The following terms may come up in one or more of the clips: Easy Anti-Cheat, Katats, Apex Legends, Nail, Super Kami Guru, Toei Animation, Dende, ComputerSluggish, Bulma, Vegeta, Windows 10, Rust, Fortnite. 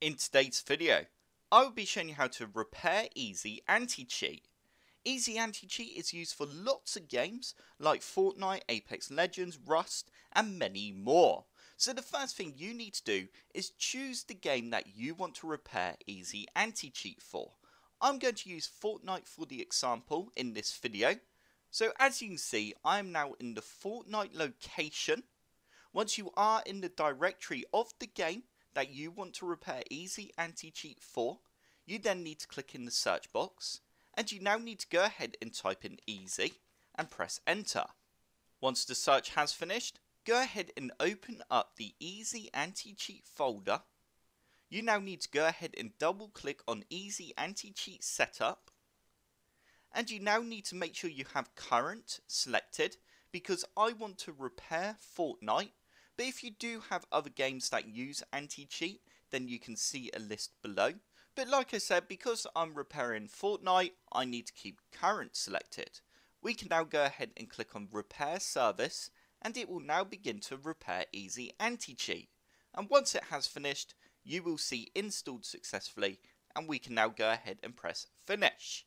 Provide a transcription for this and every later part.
In today's video, I will be showing you how to repair Easy Anti-Cheat. Easy Anti-Cheat is used for lots of games like Fortnite, Apex Legends, Rust and many more. So the first thing you need to do is choose the game that you want to repair Easy Anti-Cheat for. I'm going to use Fortnite for the example in this video. So as you can see, I am now in the Fortnite location. Once you are in the directory of the game that you want to repair Easy Anti-Cheat for, you then need to click in the search box, and you now need to go ahead and type in Easy and press enter. Once the search has finished, go ahead and open up the Easy Anti-Cheat folder. You now need to go ahead and double click on Easy Anti-Cheat setup, and you now need to make sure you have current selected because I want to repair Fortnite. But if you do have other games that use anti-cheat, then you can see a list below. But like I said, because I'm repairing Fortnite, I need to keep current selected. We can now go ahead and click on repair service, and it will now begin to repair Easy Anti-Cheat. And once it has finished, you will see installed successfully, and we can now go ahead and press finish.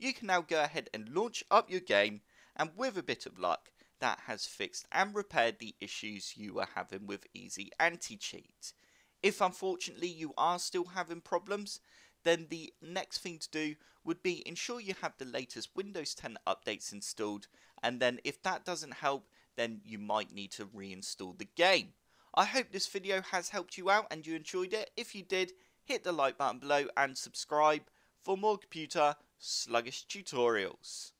You can now go ahead and launch up your game, and with a bit of luck, that has fixed and repaired the issues you were having with Easy Anti-Cheat. If unfortunately you are still having problems, then the next thing to do would be ensure you have the latest Windows 10 updates installed, and then if that doesn't help, then you might need to reinstall the game. I hope this video has helped you out and you enjoyed it. If you did, hit the like button below and subscribe for more computer sluggish tutorials.